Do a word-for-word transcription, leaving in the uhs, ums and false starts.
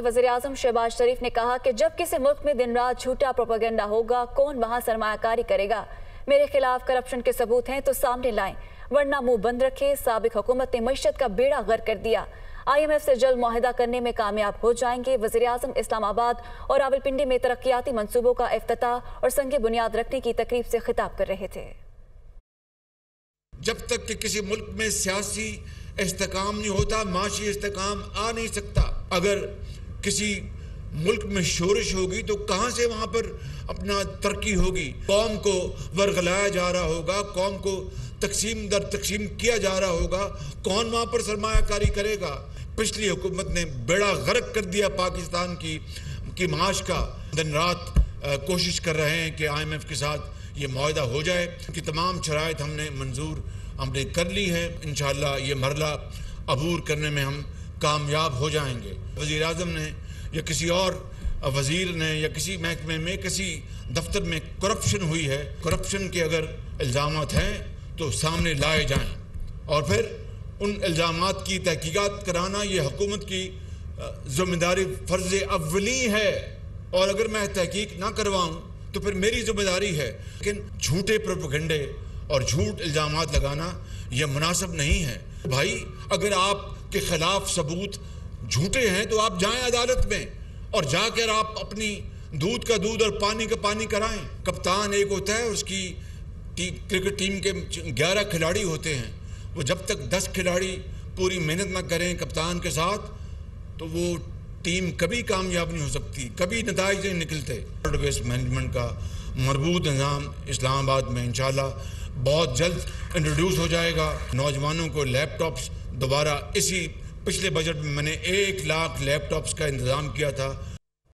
वज़ीर-ए-आज़म शहबाज शरीफ ने कहा कि जब किसी मुल्क में दिन रात झूठा प्रोपेगेंडा होगा, कौन वहां सरमायाकारी करेगा। मेरे खिलाफ करप्शन के सबूत हैं तो सामने लाएं, वरना मुंह बंद रखें। साबिक हुकूमत ने मईशत का बेड़ा गर्क कर दिया। आई एम एफ से जल्द मुआहदा करने में कामयाब हो जाएंगे। वज़ीर-ए-आज़म इस्लामाबाद और रावलपिंडी में तरक्याती मनसूबों का इफ्तिताह और संग बुनियाद रखने की तकरीब से खिताब कर रहे थे। जब तक कि किसी मुल्क में सियासी इस्तेकाम नहीं होता, माशी इस्तेकाम आ नहीं सकता। अगर किसी मुल्क में शोरश होगी तो कहाँ से वहाँ पर अपना तरक्की होगी। कौम को वरगलाया जा रहा होगा, कौम को तकसीम दर तकसीम किया जा रहा होगा, कौन वहाँ पर सरमायाकारी करेगा। पिछली हुकूमत ने बेड़ा गर्क कर दिया पाकिस्तान की की माश का। दिन रात कोशिश कर रहे हैं कि आई एम एफ के साथ ये मुआहदा हो जाए कि तमाम शराइत हमने मंजूर हमने कर ली है। इंशाअल्लाह ये मरला अबूर करने में हम कामयाब हो जाएंगे। वज़ीर आज़म ने या किसी और वज़ीर ने या किसी महकमे में किसी दफ्तर में करप्शन हुई है, करप्शन के अगर इल्ज़ामात हैं तो सामने लाए जाएं और फिर उन इल्ज़ामात की तहकीकात कराना ये हुकूमत की जिम्मेदारी फ़र्ज़ अव्वली है। और अगर मैं तहकीक ना करवाऊँ तो फिर मेरी जिम्मेदारी है। लेकिन झूठे प्रोपेगेंडे और झूठ इल्ज़ामात लगाना ये मुनासिब नहीं है। भाई, अगर आपके खिलाफ सबूत झूठे हैं तो आप जाएं अदालत में और जाकर आप अपनी दूध का दूध और पानी का पानी कराएं। कप्तान एक होता है, उसकी टी, क्रिकेट टीम के ग्यारह खिलाड़ी होते हैं। वो जब तक दस खिलाड़ी पूरी मेहनत ना करें कप्तान के साथ तो वो टीम कभी कामयाब नहीं हो सकती, कभी नतीजे नहीं निकलते। वर्ल्ड वेस्ट मैनेजमेंट का मरबूत निज़ाम इस्लामाबाद में इंशाल्लाह बहुत जल्द इंट्रोड्यूस हो जाएगा। नौजवानों को लैपटॉप्स दोबारा इसी पिछले बजट में मैंने एक लाख लैपटॉप्स का इंतज़ाम किया था।